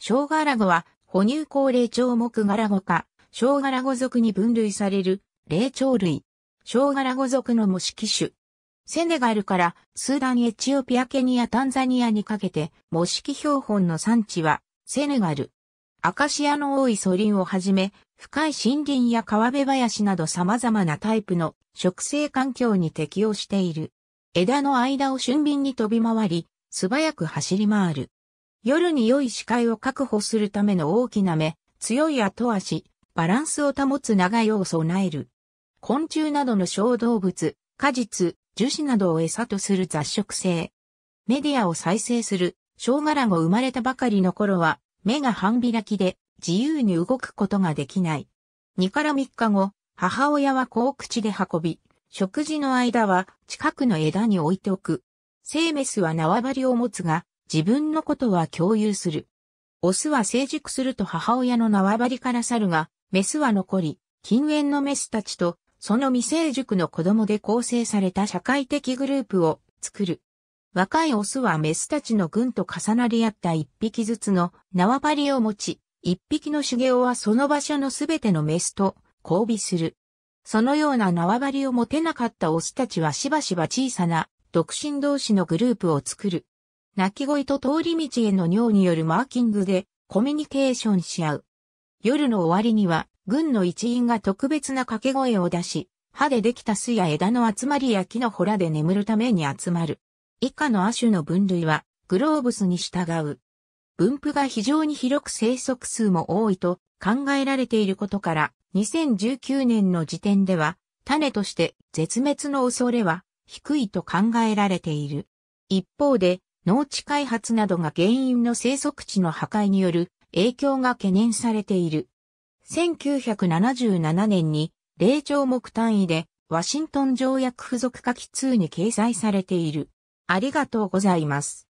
ショウガラゴは、哺乳綱霊長目ガラゴ科、ショウガラゴ属に分類される、霊長類。ショウガラゴ属の模式種。セネガルからスーダン、エチオピア、ケニア、タンザニアにかけて、模式標本の産地は、セネガル。アカシアの多い粗林をはじめ、深い森林や川辺林など様々なタイプの植生環境に適応している。枝の間を俊敏に飛び回り、素早く走り回る。夜に良い視界を確保するための大きな目、強い後足、バランスを保つ長い尾を備える。昆虫などの小動物、果実、樹脂などを餌とする雑食性。メディアを再生する、ショウガラゴ生まれたばかりの頃は、目が半開きで自由に動くことができない。2から3日後、母親は子を口で運び、食事の間は近くの枝に置いておく。セイメスは縄張りを持つが、自分のことは共有する。オスは成熟すると母親の縄張りから去るが、メスは残り、近縁のメスたちと、その未成熟の子供で構成された社会的グループを作る。若いオスはメスたちの群と重なり合った一匹ずつの縄張りを持ち、一匹の成魚はその場所のすべてのメスと交尾する。そのような縄張りを持てなかったオスたちはしばしば小さな独身同士のグループを作る。鳴き声と通り道への尿によるマーキングでコミュニケーションし合う。夜の終わりには、群の一員が特別な掛け声を出し、歯でできた巣や枝の集まりや木のほらで眠るために集まる。以下の亜種の分類は、グローブスに従う。分布が非常に広く生息数も多いと考えられていることから、2019年の時点では、種として絶滅の恐れは低いと考えられている。一方で、農地開発などが原因の生息地の破壊による影響が懸念されている。1977年に、霊長目単位で、ワシントン条約付属下記2に掲載されている。ありがとうございます。